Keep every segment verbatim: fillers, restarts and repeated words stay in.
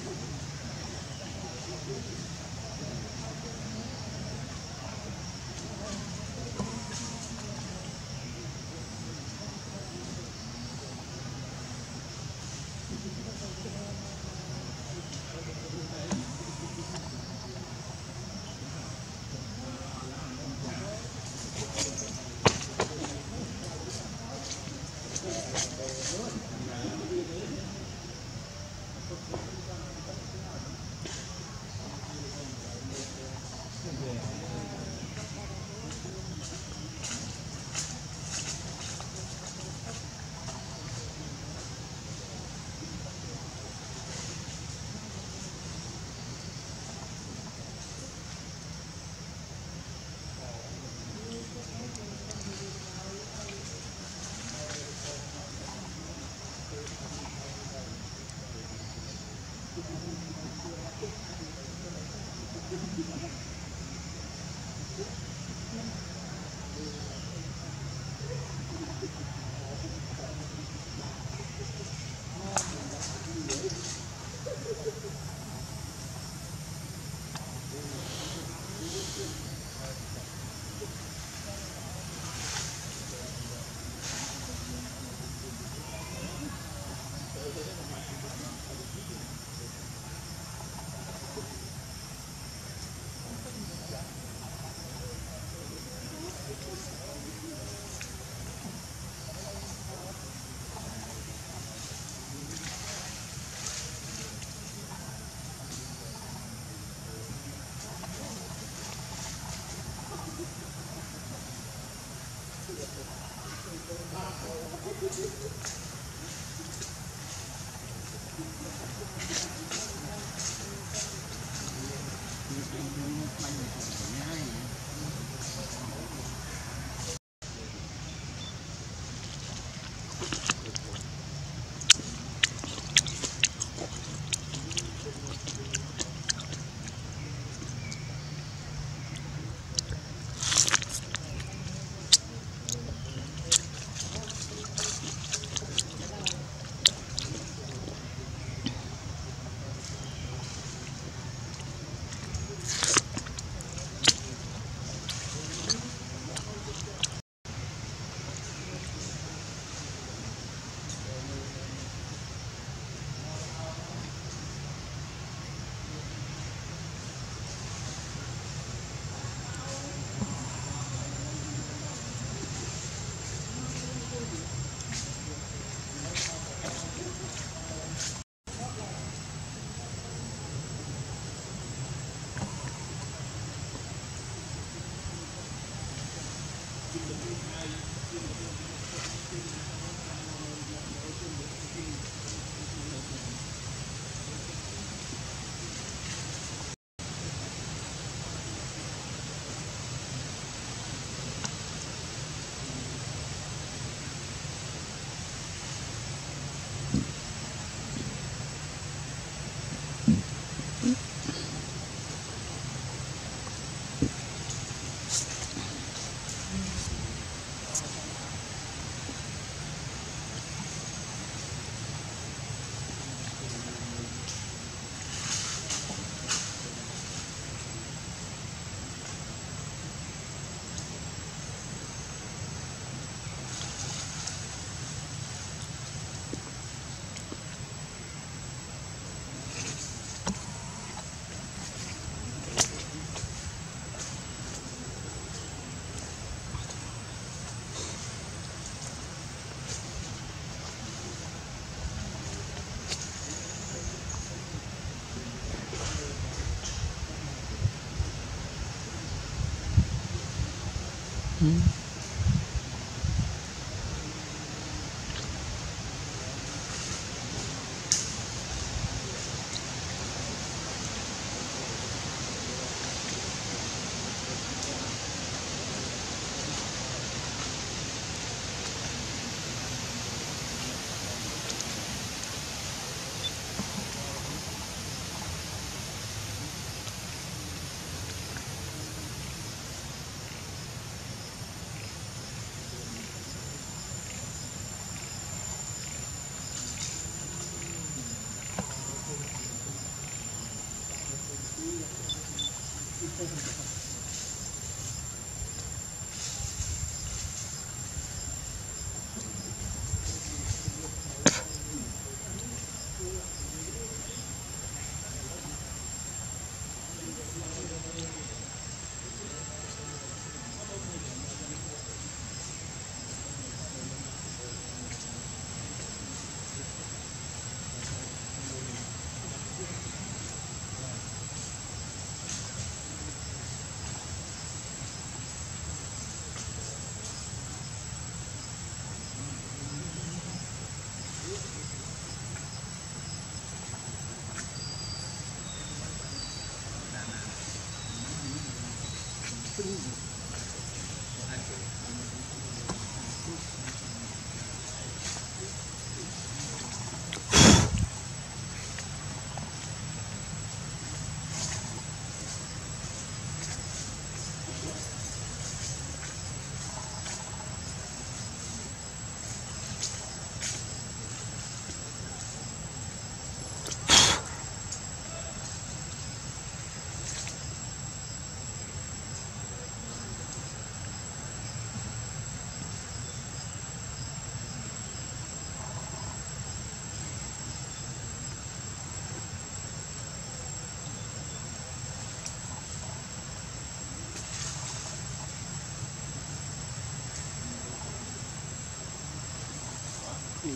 Mm-hmm. Hmm.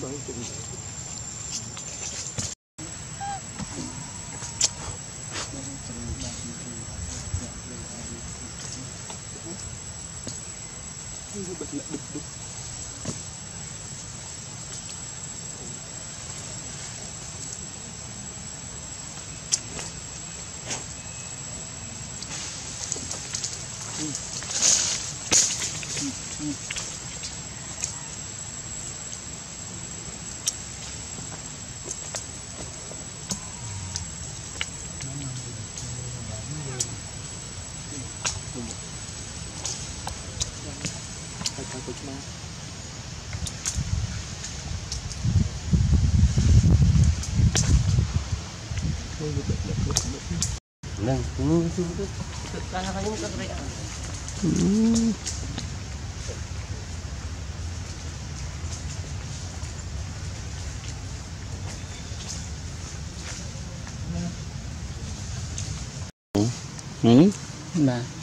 Baik. Hmm. Hmm. Hmm. Nah.